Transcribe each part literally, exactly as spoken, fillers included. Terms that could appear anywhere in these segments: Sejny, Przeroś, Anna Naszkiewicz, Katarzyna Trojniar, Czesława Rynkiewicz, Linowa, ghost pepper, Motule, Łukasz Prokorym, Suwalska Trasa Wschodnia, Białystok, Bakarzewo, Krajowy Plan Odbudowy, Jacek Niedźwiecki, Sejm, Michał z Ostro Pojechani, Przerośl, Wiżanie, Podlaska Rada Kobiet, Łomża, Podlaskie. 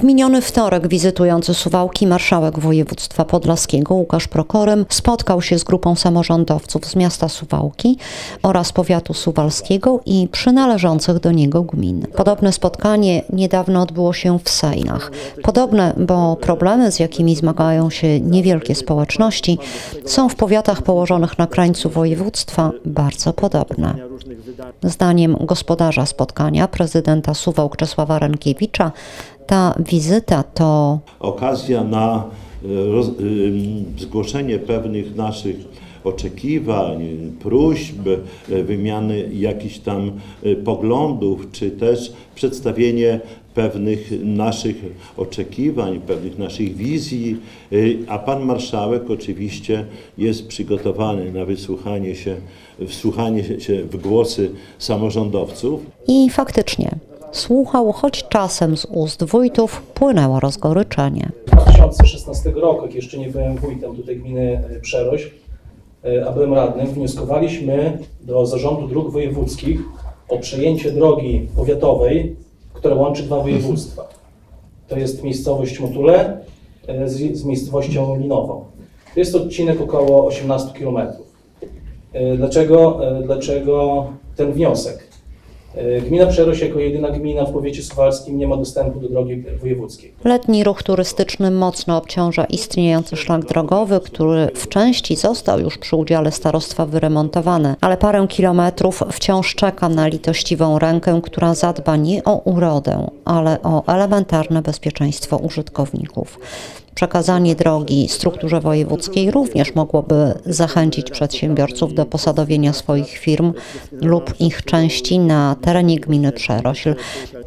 W miniony wtorek wizytujący Suwałki marszałek województwa podlaskiego Łukasz Prokorym spotkał się z grupą samorządowców z miasta Suwałki oraz powiatu suwalskiego i przynależących do niego gmin. Podobne spotkanie niedawno odbyło się w Sejnach. Podobne, bo problemy, z jakimi zmagają się niewielkie społeczności, są w powiatach położonych na krańcu województwa bardzo podobne. Zdaniem gospodarza spotkania, prezydenta Suwałk Czesława Rynkiewicza, ta wizyta to okazja na roz... zgłoszenie pewnych naszych oczekiwań, próśb, wymiany jakichś tam poglądów, czy też przedstawienie pewnych naszych oczekiwań, pewnych naszych wizji, a pan marszałek oczywiście jest przygotowany na wysłuchanie się, wsłuchanie się w głosy samorządowców. I faktycznie słuchał, choć czasem z ust wójtów płynęło rozgoryczenie. W dwa tysiące szesnastym roku, jak jeszcze nie byłem wójtem tutaj gminy Przeroś, a byłem radnym, wnioskowaliśmy do Zarządu Dróg Wojewódzkich o przejęcie drogi powiatowej, która łączy dwa województwa. To jest miejscowość Motule z, z miejscowością Linową. To jest odcinek około osiemnastu kilometrów. Dlaczego, dlaczego ten wniosek? Gmina Przeroś jako jedyna gmina w powiecie suwalskim nie ma dostępu do drogi wojewódzkiej. Letni ruch turystyczny mocno obciąża istniejący szlak drogowy, który w części został już przy udziale starostwa wyremontowany, ale parę kilometrów wciąż czeka na litościwą rękę, która zadba nie o urodę, ale o elementarne bezpieczeństwo użytkowników. Przekazanie drogi strukturze wojewódzkiej również mogłoby zachęcić przedsiębiorców do posadowienia swoich firm lub ich części na terenie gminy Przerośl,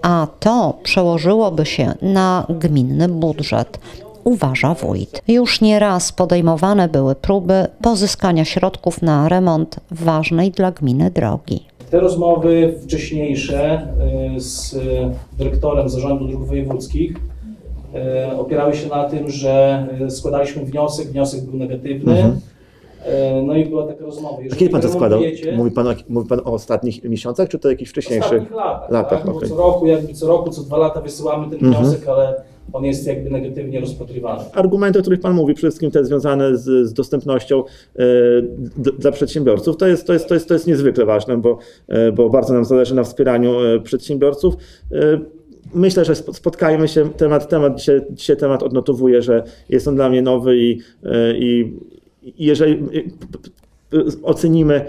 a to przełożyłoby się na gminny budżet, uważa wójt. Już nieraz podejmowane były próby pozyskania środków na remont ważnej dla gminy drogi. Te rozmowy wcześniejsze z dyrektorem Zarządu Dróg Wojewódzkich opierały się na tym, że składaliśmy wniosek, wniosek był negatywny, mhm. No i była taka rozmowa. A kiedy pan to składał? Wiecie, mówi, pan, mówi Pan o ostatnich miesiącach, czy to jakichś wcześniejszych? Ostatnich latach, latach tak? Okay. Co roku, jakby co roku, co dwa lata wysyłamy ten mhm. wniosek, ale on jest jakby negatywnie rozpatrywany. Argumenty, o których Pan mówi, przede wszystkim te związane z, z dostępnością e, d, dla przedsiębiorców, to jest, to, jest, to, jest, to jest niezwykle ważne, bo, e, bo bardzo nam zależy na wspieraniu e, przedsiębiorców. E, Myślę, że spotkajmy się, temat, temat dzisiaj, dzisiaj temat odnotowuję, że jest on dla mnie nowy i, i, i jeżeli ocenimy,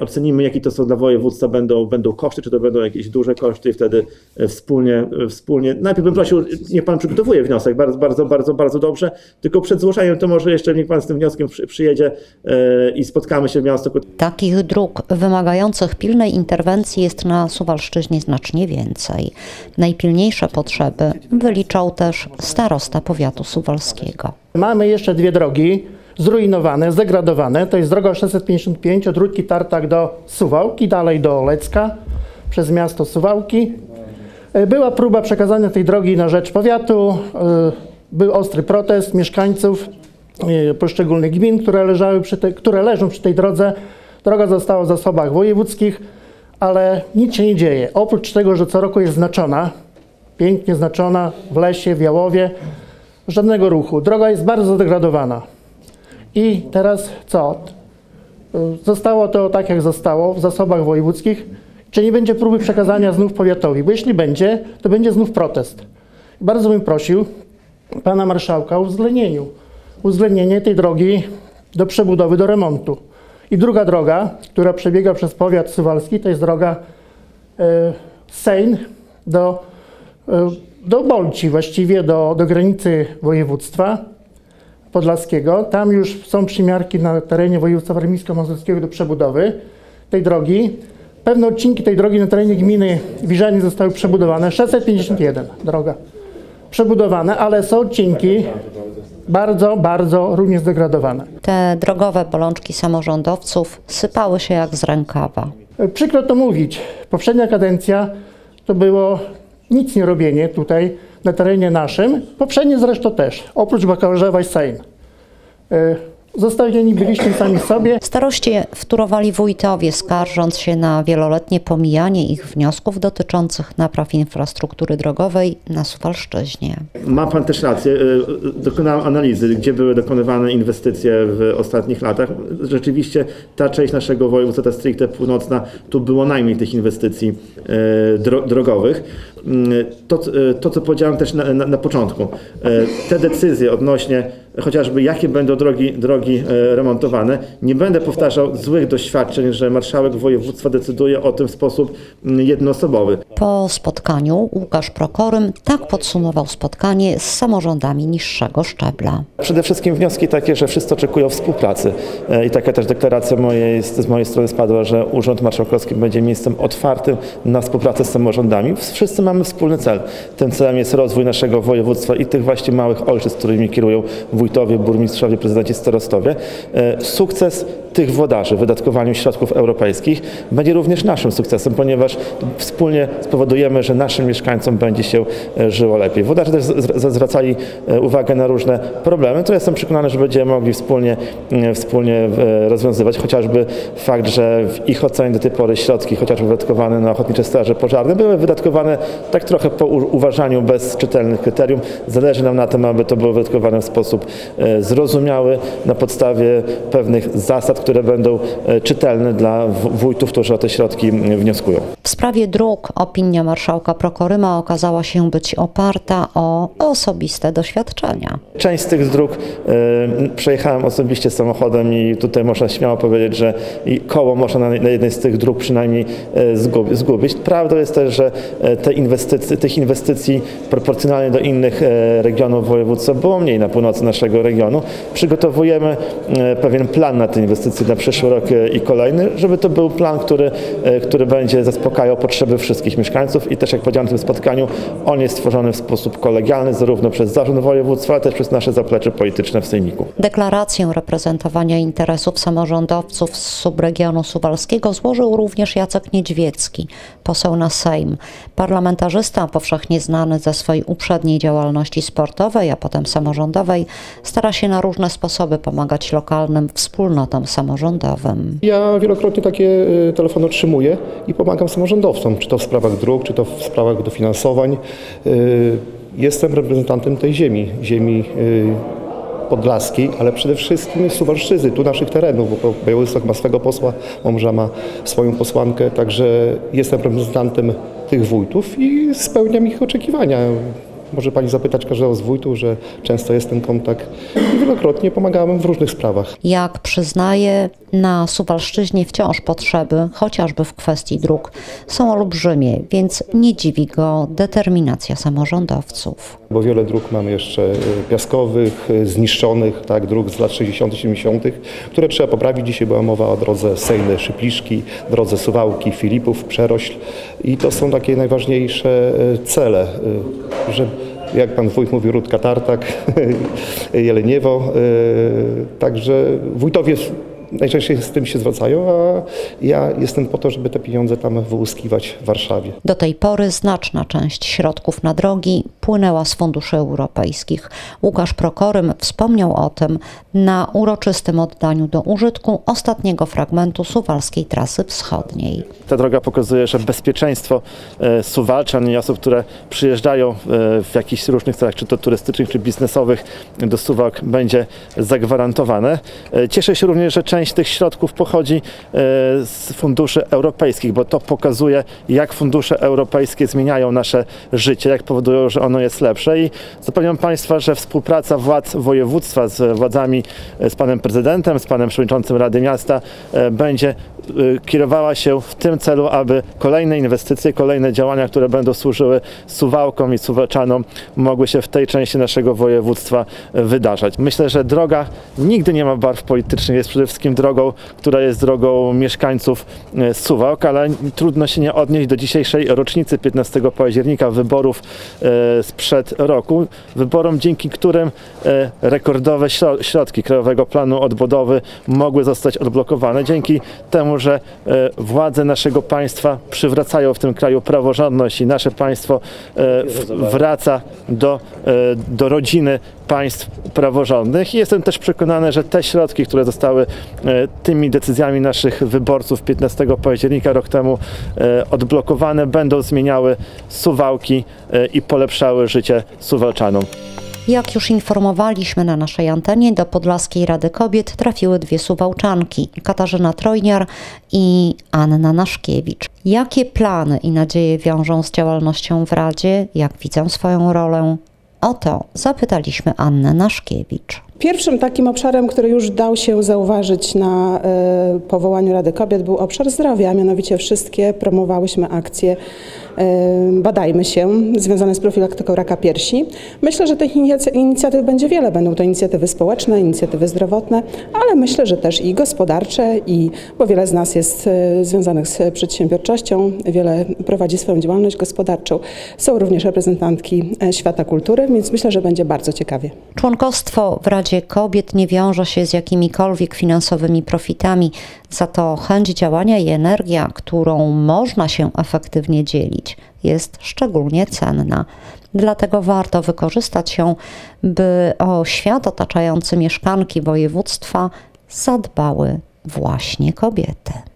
ocenimy, jakie to są dla województwa będą, będą koszty, czy to będą jakieś duże koszty i wtedy wspólnie, wspólnie. Najpierw bym prosił, niech Pan przygotowuje wniosek, bardzo, bardzo, bardzo, bardzo dobrze, tylko przed złożeniem to może jeszcze niech Pan z tym wnioskiem przyjedzie i spotkamy się w Białymstoku. Takich dróg wymagających pilnej interwencji jest na Suwalszczyźnie znacznie więcej. Najpilniejsze potrzeby wyliczał też starosta powiatu suwalskiego. Mamy jeszcze dwie drogi zrujnowane, zdegradowane, to jest droga sześćset pięćdziesiąt pięć od Rudki Tartak do Suwałki, dalej do Olecka, przez miasto Suwałki. Była próba przekazania tej drogi na rzecz powiatu, był ostry protest mieszkańców poszczególnych gmin, które, leżały przy te, które leżą przy tej drodze. Droga została w zasobach wojewódzkich, ale nic się nie dzieje. Oprócz tego, że co roku jest znaczona, pięknie znaczona w lesie, w Jałowie, żadnego ruchu. Droga jest bardzo zdegradowana. I teraz co? Zostało to tak, jak zostało, w zasobach wojewódzkich. Czy nie będzie próby przekazania znów powiatowi? Bo jeśli będzie, to będzie znów protest. Bardzo bym prosił pana marszałka o uwzględnieniu. Uwzględnienie tej drogi do przebudowy, do remontu. I druga droga, która przebiega przez powiat suwalski, to jest droga y, Sejn do, y, do Bolci, właściwie do, do granicy województwa podlaskiego. Tam już są przymiarki na terenie województwa warmińsko-mazurskiego do przebudowy tej drogi. Pewne odcinki tej drogi na terenie gminy Wiżanie zostały przebudowane. sześćset pięćdziesiąt jeden droga przebudowane, ale są odcinki bardzo, bardzo również zdegradowane. Te drogowe bolączki samorządowców sypały się jak z rękawa. Przykro to mówić. Poprzednia kadencja to było nic nie robienie tutaj na terenie naszym, poprzednie zresztą też, oprócz Bakarzewa i Sejm. Zostawieni byliśmy sami sobie. Staroście wtórowali wójtowie, skarżąc się na wieloletnie pomijanie ich wniosków dotyczących napraw infrastruktury drogowej na Suwalszczyźnie. Ma pan też rację. Dokonałem analizy, gdzie były dokonywane inwestycje w ostatnich latach. Rzeczywiście ta część naszego województwa, ta stricte północna, tu było najmniej tych inwestycji drogowych. To, to co powiedziałem też na, na, na początku, te decyzje odnośnie chociażby jakie będą drogi, drogi remontowane. Nie będę powtarzał złych doświadczeń, że marszałek województwa decyduje o tym w sposób jednoosobowy. Po spotkaniu Łukasz Prokorym tak podsumował spotkanie z samorządami niższego szczebla. Przede wszystkim wnioski takie, że wszyscy oczekują współpracy i taka też deklaracja mojej, z mojej strony spadła, że Urząd Marszałkowski będzie miejscem otwartym na współpracę z samorządami. Wszyscy mamy wspólny cel. Tym celem jest rozwój naszego województwa i tych właśnie małych ojczyzn, którymi kierują wójtowie, burmistrzowie, prezydenci, starostowie. Sukces tych włodarzy w wydatkowaniu środków europejskich będzie również naszym sukcesem, ponieważ wspólnie spowodujemy, że naszym mieszkańcom będzie się żyło lepiej. Włodarze też zwracali uwagę na różne problemy, które jestem przekonany, że będziemy mogli wspólnie, wspólnie rozwiązywać. Chociażby fakt, że w ich ocenie do tej pory środki, chociażby wydatkowane na ochotnicze straże pożarne, były wydatkowane tak trochę po uważaniu bez czytelnych kryterium. Zależy nam na tym, aby to było wydatkowane w sposób zrozumiały, na podstawie pewnych zasad, które będą czytelne dla wójtów, którzy o te środki wnioskują. W sprawie dróg opinia marszałka Prokoryma okazała się być oparta o osobiste doświadczenia. Część z tych dróg y, przejechałem osobiście samochodem i tutaj można śmiało powiedzieć, że koło można na, na jednej z tych dróg przynajmniej y, zgubić. Prawdą jest też, że te inwestycje, tych inwestycji proporcjonalnie do innych regionów województwa było mniej na północy naszego regionu. Przygotowujemy y, pewien plan na te inwestycje na przyszły rok i kolejny, żeby to był plan, który, który będzie zaspokajał potrzeby wszystkich mieszkańców i też, jak powiedziałem w tym spotkaniu, on jest stworzony w sposób kolegialny zarówno przez zarząd województwa, ale też przez nasze zaplecze polityczne w Sejmiku. Deklarację reprezentowania interesów samorządowców z subregionu suwalskiego złożył również Jacek Niedźwiecki, poseł na Sejm. Parlamentarzysta, powszechnie znany ze swojej uprzedniej działalności sportowej, a potem samorządowej, stara się na różne sposoby pomagać lokalnym wspólnotom samorządowym. Ja wielokrotnie takie telefony otrzymuję i pomagam samorządowcom, czy to w sprawach dróg, czy to w sprawach dofinansowań. Jestem reprezentantem tej ziemi, ziemi podlaskiej, ale przede wszystkim Suwalszczyzny, tu naszych terenów, bo Białystok ma swego posła, Łomża ma swoją posłankę, także jestem reprezentantem tych wójtów i spełniam ich oczekiwania. Może pani zapytać każdego z wójtów, że często jest ten kontakt i wielokrotnie pomagałem w różnych sprawach. Jak przyznaje, na Suwalszczyźnie wciąż potrzeby, chociażby w kwestii dróg, są olbrzymie, więc nie dziwi go determinacja samorządowców. Bo wiele dróg mamy jeszcze piaskowych, zniszczonych, tak, dróg z lat sześćdziesiątych siedemdziesiątych, które trzeba poprawić. Dzisiaj była mowa o drodze Sejny, Szypliszki, drodze Suwałki, Filipów, Przerośl i to są takie najważniejsze cele, żeby jak pan wójt mówi, Rudka Tartak, Jeleniewo, także wójtowie najczęściej z tym się zwracają, a ja jestem po to, żeby te pieniądze tam wyłuskiwać w Warszawie. Do tej pory znaczna część środków na drogi płynęła z funduszy europejskich. Łukasz Prokorym wspomniał o tym na uroczystym oddaniu do użytku ostatniego fragmentu Suwalskiej Trasy Wschodniej. Ta droga pokazuje, że bezpieczeństwo Suwalczan i osób, które przyjeżdżają w jakichś różnych celach, czy to turystycznych, czy biznesowych, do Suwalk będzie zagwarantowane. Cieszę się również, że część Część tych środków pochodzi z funduszy europejskich, bo to pokazuje, jak fundusze europejskie zmieniają nasze życie, jak powodują, że ono jest lepsze. I zapewniam państwa, że współpraca władz województwa z władzami, z panem prezydentem, z panem przewodniczącym Rady Miasta będzie kierowała się w tym celu, aby kolejne inwestycje, kolejne działania, które będą służyły Suwałkom i Suwalczanom, mogły się w tej części naszego województwa wydarzać. Myślę, że droga nigdy nie ma barw politycznych, jest przede wszystkim drogą, która jest drogą mieszkańców Suwałk, ale trudno się nie odnieść do dzisiejszej rocznicy piętnastego października wyborów sprzed roku. Wyborom, dzięki którym rekordowe środki Krajowego Planu Odbudowy mogły zostać odblokowane. Dzięki temu pokazują, że władze naszego państwa przywracają w tym kraju praworządność i nasze państwo wraca do, do rodziny państw praworządnych. I jestem też przekonany, że te środki, które zostały tymi decyzjami naszych wyborców piętnastego października rok temu odblokowane, będą zmieniały Suwałki i polepszały życie Suwalczanom. Jak już informowaliśmy na naszej antenie, do Podlaskiej Rady Kobiet trafiły dwie Suwałczanki, Katarzyna Trojniar i Anna Naszkiewicz. Jakie plany i nadzieje wiążą z działalnością w Radzie? Jak widzą swoją rolę? O to zapytaliśmy Annę Naszkiewicz. Pierwszym takim obszarem, który już dał się zauważyć na y, powołaniu Rady Kobiet, był obszar zdrowia, a mianowicie wszystkie promowałyśmy akcje y, Badajmy się, związane z profilaktyką raka piersi. Myślę, że tych inicjatyw będzie wiele. Będą to inicjatywy społeczne, inicjatywy zdrowotne, ale myślę, że też i gospodarcze, i, bo wiele z nas jest y, związanych z przedsiębiorczością, wiele prowadzi swoją działalność gospodarczą. Są również reprezentantki y, świata kultury, więc myślę, że będzie bardzo ciekawie. Członkostwo w Radzie Kobiet nie wiąże się z jakimikolwiek finansowymi profitami, za to chęć działania i energia, którą można się efektywnie dzielić, jest szczególnie cenna. Dlatego warto wykorzystać ją, by o świat otaczający mieszkanki województwa zadbały właśnie kobiety.